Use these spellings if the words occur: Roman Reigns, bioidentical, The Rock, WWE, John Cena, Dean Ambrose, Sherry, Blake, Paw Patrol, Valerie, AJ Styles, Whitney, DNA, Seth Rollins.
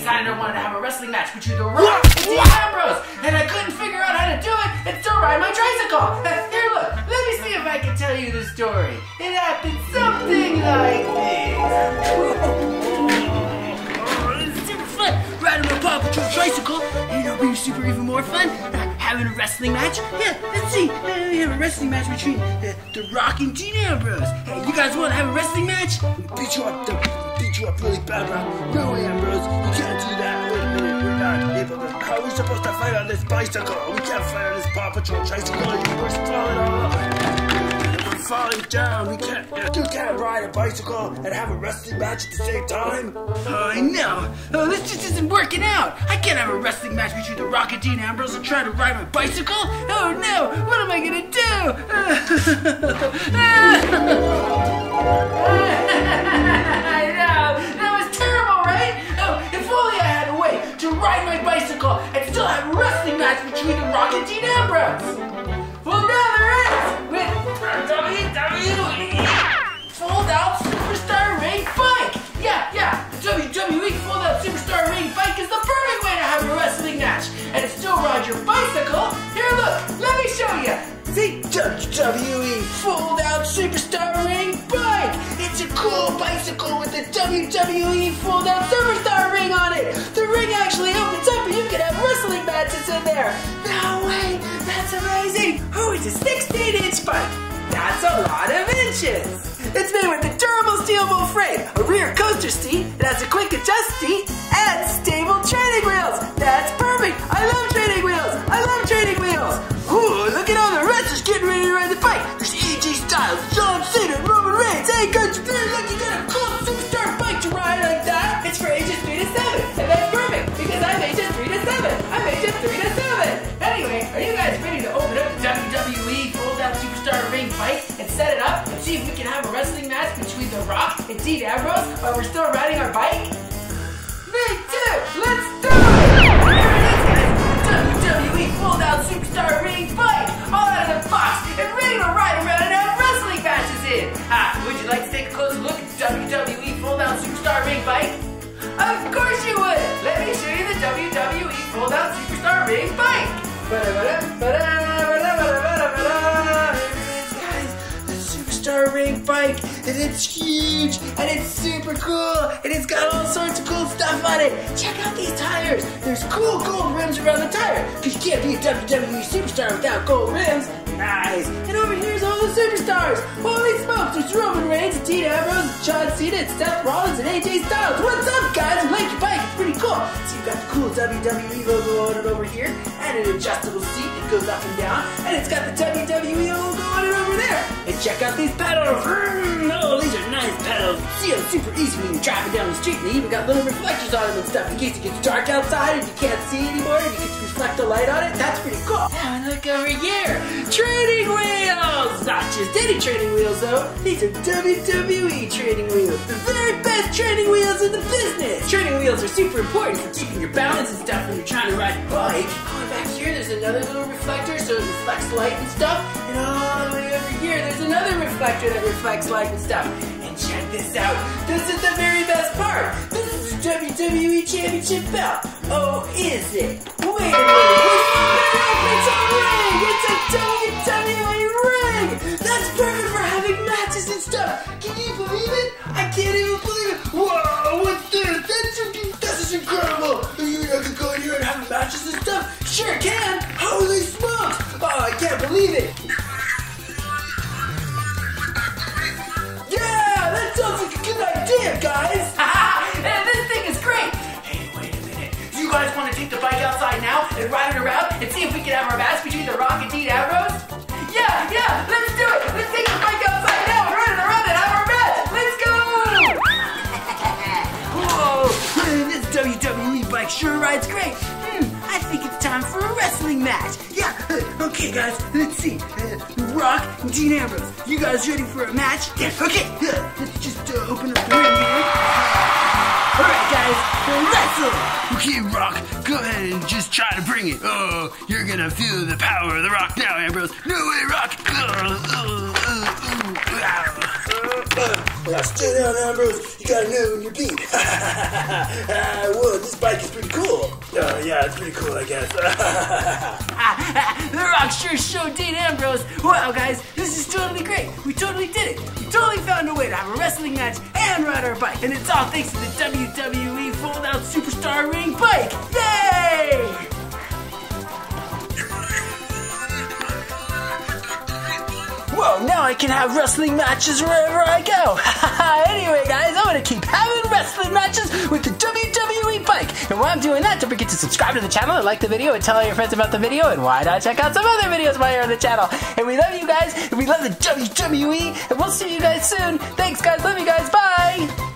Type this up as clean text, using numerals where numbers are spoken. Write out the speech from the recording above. decided I wanted to have a wrestling match between The Rock and Dean Ambrose, and I couldn't figure out how to do it and still ride my tricycle. Here, look, let me see if I can tell you the story. It happened something like this. Super fun, riding my Paw Patrol tricycle, and it'll be super even more fun. Having a wrestling match? Yeah, let's see. We have a wrestling match between The Rock and Dean Ambrose. Hey, you guys want to have a wrestling match? Beat you up really bad, Rock. No way, Ambrose. You can't do that. Wait a minute, we're not able to. How are we supposed to fight on this bicycle? We can't fight on this Paw Patrol tricycle. We're falling all over. We're falling down. You can't ride a bicycle and have a wrestling match at the same time. I know. Oh, this just isn't working out. I can't have a wrestling match between The Rock and Dean Ambrose and try to ride my bicycle. Oh no! What am I gonna do? I know. That was terrible, right? Oh, if only I had a way to ride my bicycle and still have a wrestling match between The Rock and Dean Ambrose. Well, now there is with WWE. Fold-out superstar ring fight! Yeah, WWE fold-out superstar ring fight is the perfect way to have a wrestling match and still ride your bicycle. Here, look, let me show you. See, WWE fold-out superstar ring bike. It's a cool bicycle with a WWE fold-out superstar ring on it. The ring actually opens up and you can have wrestling matches in there. No way, that's amazing. Oh, it's a 16-inch bike. That's a lot of inches! It's made with a durable steel bull frame, a rear coaster seat, it has a quick adjust seat, and stable training wheels! That's perfect! I love training wheels! I love training wheels! Ooh, look at all the wrestlers getting ready to ride the bike! There's AJ Styles, John Cena, Roman Reigns, hey, coach, look, you got a cool superstar bike to ride like that! It's for ages 3 to 7, and that's perfect, because I'm ages 3 to 7! I'm ages 3 to 7! Anyway, are you guys ready to open up the WWE fold-out superstar ring fight and set it up and see if we can have a wrestling match between The Rock and Dean Ambrose while we're still riding our bike? Me too! Let's do it! Here it is, guys! The WWE fold-out superstar ring fight! All out of the box and ready to ride around and have wrestling matches in! Would you like to take a closer look at the WWE fold-out superstar ring fight? Of course you would! Let me show you the WWE fold-out superstar ring fight! The superstar ring bike, and it's huge, and it's super cool, and it's got all sorts of cool stuff on it. Check out these tires. There's cool gold rims around the tire, because you can't be a WWE superstar without gold rims. Nice. And over here's all the superstars. Holy smokes, there's Roman Reigns, Dean Ambrose, John Cena, and Seth Rollins, and AJ Styles. What's up, guys? I'm Blake, your bike. It's pretty cool. So you've got the cool WWE logo on it over here, and an adjustable seat that goes up and down, and it's got the WWE logo on it over there. And check out these pedals. Oh, these are nice pedals. See them super easy when you're driving down the street, and they even got little reflectors on them and stuff in case it gets dark outside and you can't see anymore, and you can reflect the light on it. That's pretty cool. Now look over here. Training wheels! Not just any training wheels though, these are WWE training wheels. The very best training wheels in the business! Training wheels are super important for keeping your balance and stuff when you're trying to ride a bike. Oh, back here there's another little reflector so it reflects light and stuff. And all the way over here there's another reflector that reflects light and stuff. And check this out, this is the very best part! This is the WWE Championship belt! Oh, is it? Wait a minute! It's a WWE ring! That's perfect for having matches and stuff! Can you believe it? I can't even believe it! Whoa, what's this? This is incredible! You can go in here and have matches and stuff? Sure can! Holy smokes! Oh, I can't believe it! Yeah! That sounds like a good idea, guys! Haha! Yeah, this thing is great! Hey, wait a minute. Do you guys want to take the bike outside now and ride it around and see if we can have our match between The Rock and Dean Ambrose? Yeah, let's do it! Let's take the bike outside now and run it around and have our match! Let's go! Whoa! This WWE bike sure rides great! I think it's time for a wrestling match! Yeah! Okay guys, let's see. The Rock and Dean Ambrose, you guys ready for a match? Yeah, okay! Let's just open up the ring here. Alright guys, wrestle! Okay, Rock, go ahead and just try to bring it. Oh, you're gonna feel the power of The Rock now, Ambrose. No way, Rock! Stay down, Ambrose. You gotta know when you're beat. Whoa, this bike is pretty cool. Oh, yeah, it's pretty cool, I guess. The Rock sure showed Dean Ambrose. Wow, guys, this is totally great. We totally did it. We totally found a way to have a wrestling match and ride our bike. And it's all thanks to the WWE Fold-Out Superstar Ring Bike. Yay! Whoa, now I can have wrestling matches wherever I go. Anyway, guys, I'm going to keep having wrestling matches with the WWE bike. And while I'm doing that, don't forget to subscribe to the channel and like the video and tell all your friends about the video. And why not check out some other videos while you're on the channel. And we love you guys, and we love the WWE, and we'll see you guys soon. Thanks, guys. Love you guys. Bye.